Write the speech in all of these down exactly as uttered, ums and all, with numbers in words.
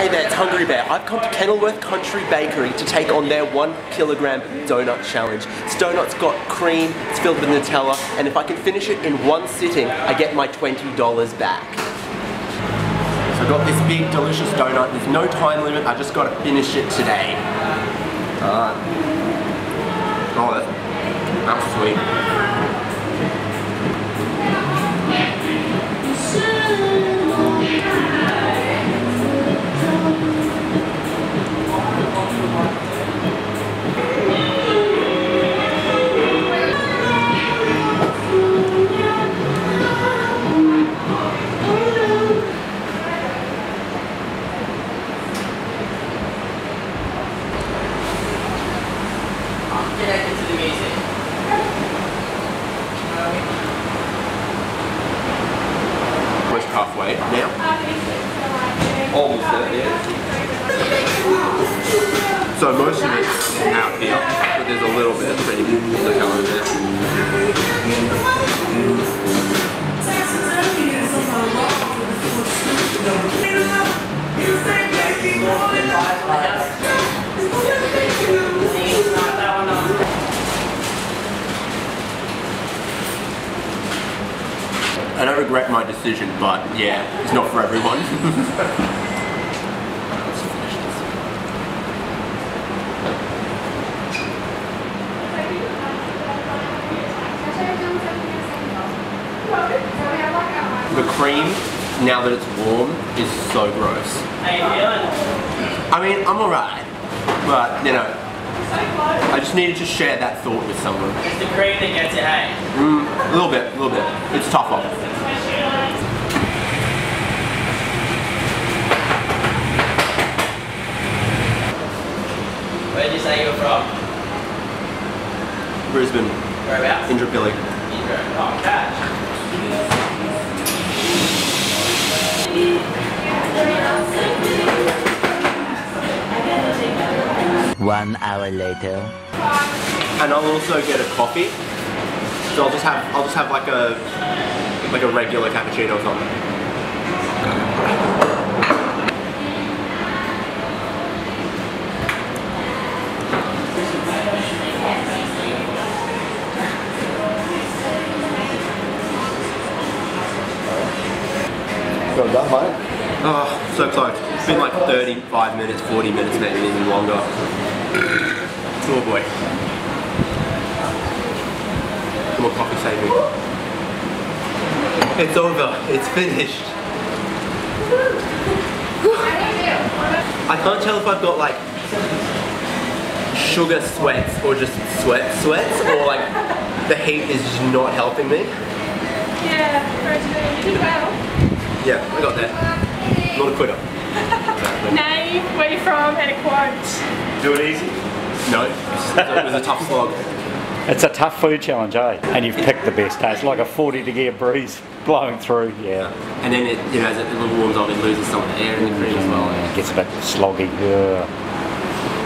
Hey there, it's Hungry Bear. I've come to Kenilworth Country Bakery to take on their one kilogram donut challenge. This donut's got cream, it's filled with Nutella, and if I can finish it in one sitting, I get my twenty dollars back. So I've got this big, delicious donut. There's no time limit, I just got to finish it today. Uh, oh, that's, that's sweet. Halfway now. Almost there, yeah. So most of it's out here, but there's a little bit of cream that goes in there. I don't regret my decision, but yeah, it's not for everyone. Let's finish this. The cream, now that it's warm, is so gross. How you feeling? I mean, I'm alright, but you know, I just needed to share that thought with someone. It's the cream that gets it, hey? Mm, a little bit, a little bit. It's tougher. Where did you say you were from? Brisbane. Whereabouts? Indooroopilly. Indooroopilly. Oh, catch. One hour later. And I'll also get a coffee. So I'll just have I'll just have like a like a regular cappuccino or something. Got that, mate? Oh, so close. It's been like thirty-five minutes, forty minutes, maybe even longer. Oh boy. Come on, coffee, save me. It's over. It's finished. I can't tell if I've got like sugar sweats or just sweat sweats or like the heat is just not helping me. Yeah, you did well. Yeah, I got that. Not a quitter. Name, where you from, and a quote. Do it easy? No, it was a tough slog. It's a tough food challenge, eh? And you've picked the best, eh? It's like a forty degree breeze blowing through, yeah. And then it, you know, as it warms up, it loses some of the air in the cream as well. Eh? It gets a bit sloggy, yeah.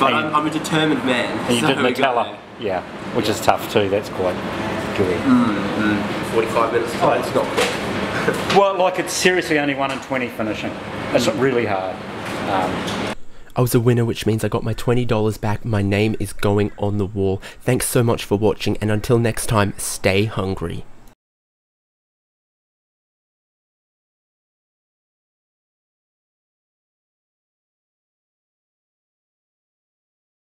But I'm, you, I'm a determined man. And you so did Nutella, yeah, which yeah. is tough too, that's quite good. Mm, mm. forty-five minutes, oh, it's not quick. Well, like it's seriously only one in twenty finishing. It's really hard. Um. I was a winner, which means I got my twenty dollars back. My name is going on the wall. Thanks so much for watching, and until next time, stay hungry.